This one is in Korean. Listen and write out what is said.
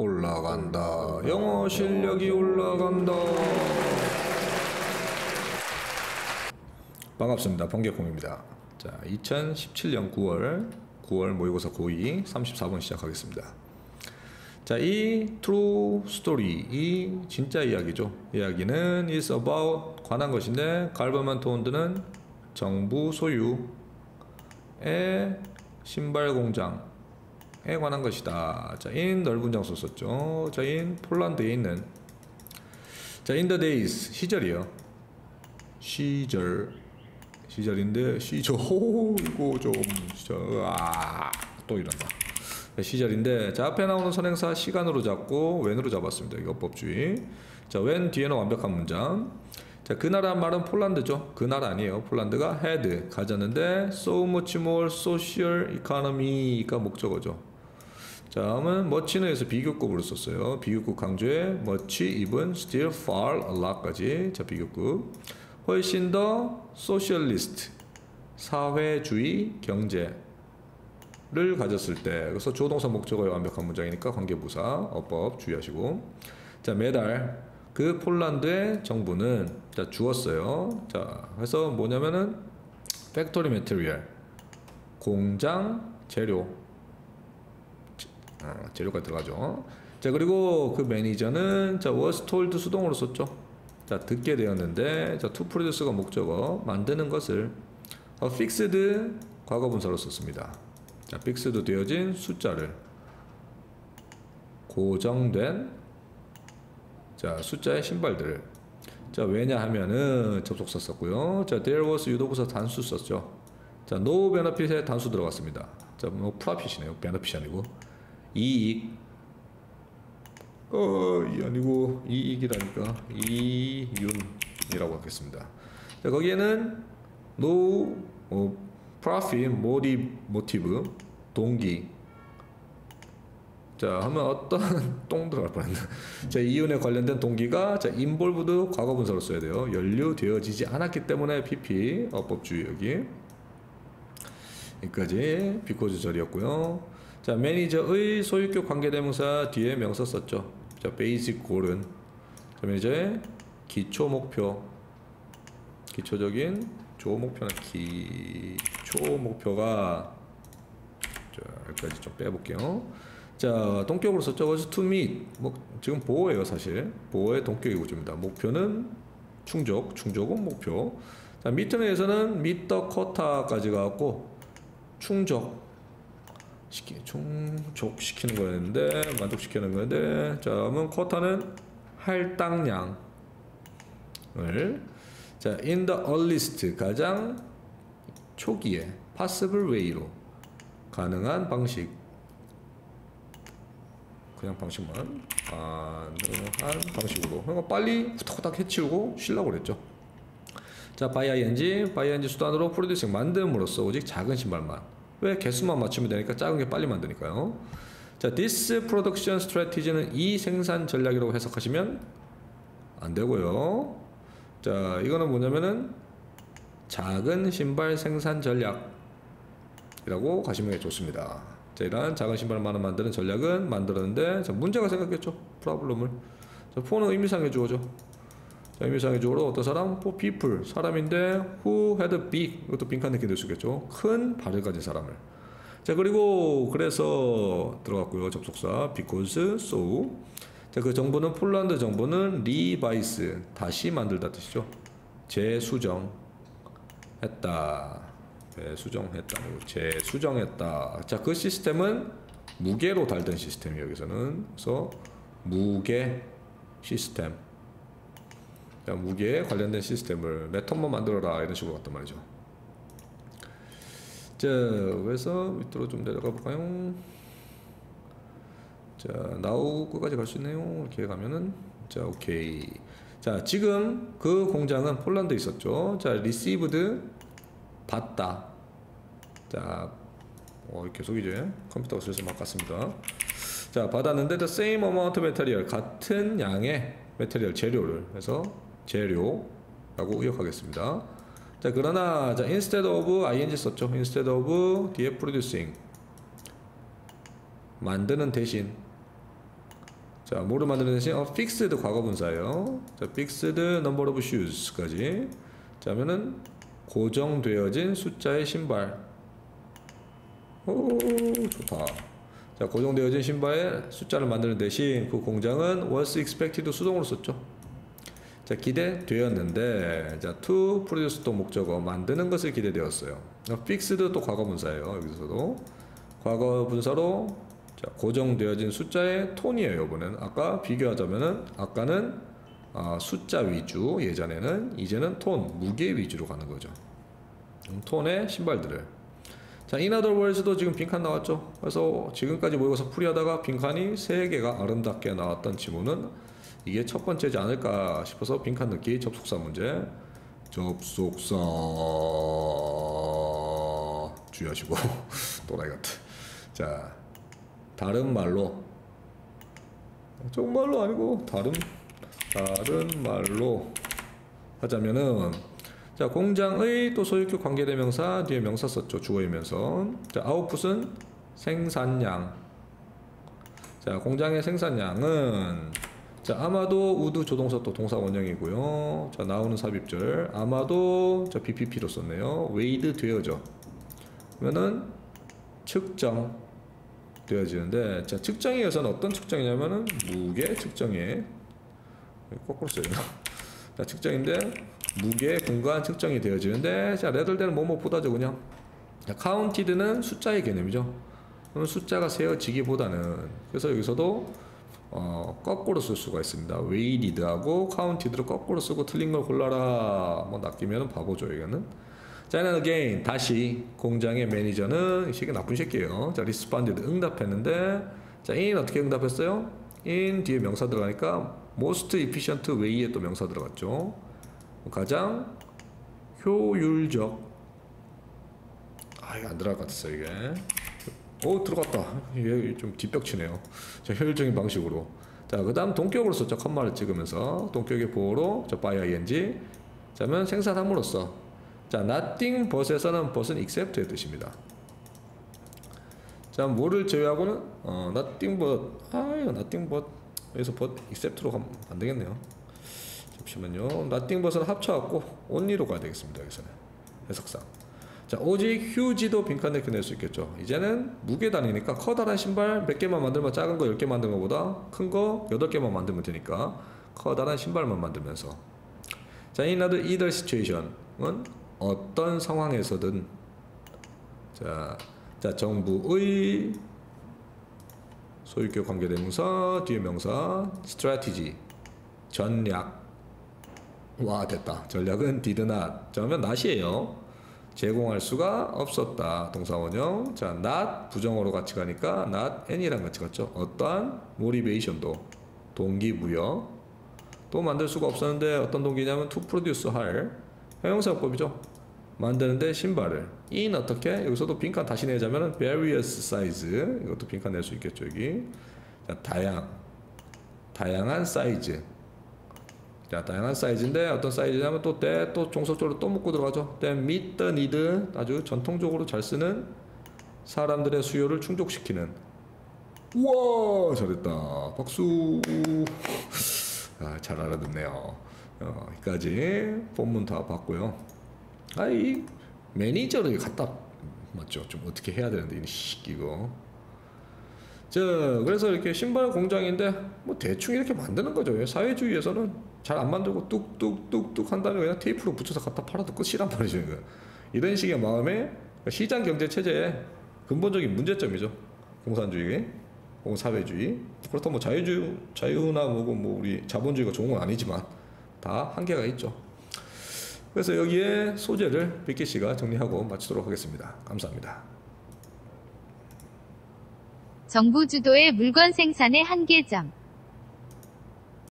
올라간다. 영어 실력이 올라간다. 반갑습니다. 번개콩입니다. 자, 2017년 9월 모의고사 고2 34번 시작하겠습니다. 자, 이 true story, 이 진짜 이야기죠. 이야기는 is about 관한 것인데 갈버먼트 온드는 정부 소유의 신발 공장에 관한 것이다. 자, in 넓은 장소 썼죠. 자, in 폴란드에 있는, 자, in the days, 시절이요. 시절인데 이거 좀 또 이런다. 시절인데, 자, 앞에 나오는 선행사 시간으로 잡고 when으로 잡았습니다. 이거 법주의. 자, when 뒤에는 완벽한 문장. 자, 그 나라란 말은 폴란드죠. 그 나라 아니에요. 폴란드가 had 가졌는데 so much more social economy가 목적어죠. 자, 다음은 much는 해서 비교급으로 썼어요. 비교급 강조에 much, even, still, far, a lot까지. 자, 비교급. 훨씬 더 socialist, 사회주의, 경제 를 가졌을 때, 그래서 조동사 목적어의 완벽한 문장이니까 관계부사 어법 주의하시고, 자, 매달 그 폴란드의 정부는, 자, 주었어요. 자, 그래서 뭐냐면은 팩토리 매테리얼, 공장 재료, 재료가 들어가죠. 자, 그리고 그 매니저는, 자, was told 수동으로 썼죠. 자, 듣게 되었는데, 자, to produce가 목적어, 만드는 것을, fixed 과거분사로 썼습니다. 자, 픽스도 되어진 숫자를, 고정된, 자, 숫자의 신발들을. 자, 왜냐 하면은 접속사 썼고요. 자, there was 유도부사 단수 썼죠. 자, no benefit에 단수 들어갔습니다. 자, 뭐 profit이네요. benefit 아니고 이익, 아니고 이익이라니까 이윤이라고 하겠습니다. 자, 거기에는 no profit, motive, 동기. 자, 하면 어떤 똥 들어갈 뻔했네. 자, 이윤에 관련된 동기가, 자, involved 과거분사로 써야 돼요. 연루되어지지 않았기 때문에 PP 어법주의 여기. 여기까지 because 절이었고요. 자, 매니저의 소유격 관계대명사 뒤에 명사 썼죠. 자, basic goal은, 자, 매니저의 기초 목표, 기초적인 목표는 기초 목표가, 자, 여기까지 좀 빼볼게요. 자, 동격으로 썼죠. to meet, 뭐 지금 보호예요. 사실 보호의 동격이고 줍니다. 목표는 충족, 충족은 목표. 자, meet에서는 meet the quota까지 가고 충족시키는 거였는데 만족시키는 건데, 자, 그러면 quota는 할당량을, 자, in the earliest, 가장 초기에, possible way로, 가능한 방식, 그냥 방식만, 가능한 방식으로. 그러니까 빨리 후딱후딱 해치우고 쉬려고 그랬죠. 자, by ing, by ing 수단으로 producing, 만듦으로써 오직 작은 신발만. 왜? 개수만 맞추면 되니까, 작은 게 빨리 만드니까요. 자, this production strategy는 이 생산 전략이라고 해석하시면 안 되고요. 자, 이거는 뭐냐면은 작은 신발 생산 전략이라고 가시면 좋습니다. 자, 이러한 작은 신발만을 만드는 전략은 만들었는데, 자, 문제가 생겼겠죠. 프로블럼을. 자, 포는 의미상의 주어죠. 자, 의미상의 주어로 어떤 사람? 포 people, 사람인데 who had big, 이것도 빈칸 느낌 될 수 있겠죠. 큰 발을 가진 사람을. 자, 그리고 그래서 들어갔고요. 접속사 because, so. 자, 그 정부는, 폴란드 정부는 리바이스, 다시 만들다 뜻이죠. 재수정했다. 자, 그 시스템은 무게로 달던 시스템이에요. 여기서는. 그래서 무게 시스템. 자, 무게에 관련된 시스템을 몇 톤만 만들어라, 이런 식으로 갔단 말이죠. 자, 그래서 밑으로 좀 내려가 볼까요? 자, now 끝까지 갈 수 있네요. 이렇게 가면은, 자, 오케이. 자, 지금 그 공장은 폴란드에 있었죠. 자, received, 받다. 자, 계속 이제 컴퓨터가 슬슬 막 갔습니다. 자, 받았는데 the same amount material, 같은 양의 material, 재료를 해서 재료라고 의역하겠습니다. 자, 그러나, 자, instead of ing 썼죠. instead of 뒤에 producing, 만드는 대신, 자, 뭐로 만드는 대신 fixed 과거분사예요. 자, fixed number of shoes까지. 자면은 고정되어진 숫자의 신발. 오, 좋다. 자, 고정되어진 신발의 숫자를 만드는 대신 그 공장은 was expected 수동으로 썼죠. 자, 기대되었는데, 자, to produce 또 목적어 만드는 것을 기대되었어요. fixed 또 과거분사예요. 여기서도 과거분사로 자, 고정되어진 숫자의 톤이에요. 이번에는 아까 비교하자면은 아까는 숫자 위주, 예전에는, 이제는 톤, 무게 위주로 가는 거죠. 톤의 신발들을. 자, in other words도 지금 빈칸 나왔죠. 그래서 지금까지 모의고사 풀이하다가 빈칸이 3개가 아름답게 나왔던 지문은 이게 첫 번째지 않을까 싶어서 빈칸 넣기 접속사 문제. 접속사 주의하시고 또라이 같아. 자, 다른 말로, 정말로 아니고 다른 말로 하자면은, 자, 공장의 또 소유격 관계대명사 뒤에 명사 썼죠. 주어이면서. 자, 아웃풋은 생산량. 자, 공장의 생산량은, 자, 아마도 우드 조동사 또 동사 원형이고요. 자, 나오는 삽입절 아마도, 자, BPP로 썼네요. 웨이드 되어져. 그러면은 측정 되어지는데, 자, 측정에 의해서는 어떤 측정이냐면은 무게 측정에 거꾸로 써요. 자, 측정인데 무게 공간 측정이 되어지는데, 자, 레덜대는 뭐뭐보다죠 그냥. 자, 카운티드는 숫자의 개념이죠. 그럼 숫자가 세어지기보다는, 그래서 여기서도 거꾸로 쓸 수가 있습니다. 웨이디드하고 카운티드를 거꾸로 쓰고 틀린 걸 골라라. 뭐 낚이면 바보죠 이거는. 자, and again 다시 공장의 매니저는 이 새끼 나쁜 새끼예요. 자, responded 응답했는데, 자, in 어떻게 응답했어요? in 뒤에 명사 들어가니까 most efficient way에 또 명사 들어갔죠. 가장 효율적. 아, 이거 안 들어갈 것 같았어 이게. 오, 들어갔다. 이게 좀 뒷벽치네요. 자, 효율적인 방식으로. 자, 그 다음 동격으로 썼죠. 컴마를 찍으면서 동격의 보호로, 자, by ing. 자면 생산함으로써. 자, nothing but에서는 but은 except의 뜻입니다. 자, 뭐를 제외하고는 nothing but. 아, 이거 nothing but 여기서 but except로 가면 안 되겠네요. 잠시만요. nothing but은 합쳐갖고 only로 가야 되겠습니다. 여기서는 해석상. 자, 오직 휴지도 빈칸 넣게 낼 수 있겠죠. 이제는 무게 단위니까 커다란 신발 몇 개만 만들면, 작은 거 10개 만든 것보다 큰 거 8개만 만들면 되니까 커다란 신발만 만들면서. 자, in either situation은 어떤 상황에서든. 자, 정부의 소유격 관계대명사 뒤에 명사 strategy 전략. 와, 됐다. 전략은 did not. 자, 그러면 not이에요. 제공할 수가 없었다. 동사원형. 자, not 부정어로 같이 가니까 not any랑 같이 갔죠. 어떠한 모티베이션도, 동기부여 또 만들 수가 없었는데 어떤 동기냐면 to produce 할 형용사법이죠. 만드는데 신발을. in 어떻게? 여기서도 빈칸 다시 내자면 various size. 이것도 빈칸 낼 수 있겠죠 여기. 자, 다양한 사이즈. 자, 다양한 사이즈인데 어떤 사이즈냐면 또 때, 또 종속적으로 또 묶고 들어가죠. then meet the need, 아주 전통적으로 잘 쓰는 사람들의 수요를 충족시키는. 우와, 잘했다. 박수. 아, 잘 알아듣네요. 여기까지 본문 다 봤고요. 아이 매니저를 갖다 맞죠? 좀 어떻게 해야 되는데 이거. 자, 그래서 이렇게 신발 공장인데 뭐 대충 이렇게 만드는 거죠. 사회주의에서는 잘 안 만들고 뚝뚝뚝뚝 한 다음에 그냥 테이프로 붙여서 갖다 팔아도 끝이란 말이죠. 이런 식의 마음에 시장 경제 체제의 근본적인 문제점이죠. 공산주의, 사회주의. 그렇다고 뭐 자유나 뭐고 뭐 우리 자본주의가 좋은 건 아니지만 다 한계가 있죠. 그래서 여기에 소재를 빅키 씨가 정리하고 마치도록 하겠습니다. 감사합니다. 정부 주도의 물건 생산의 한계점.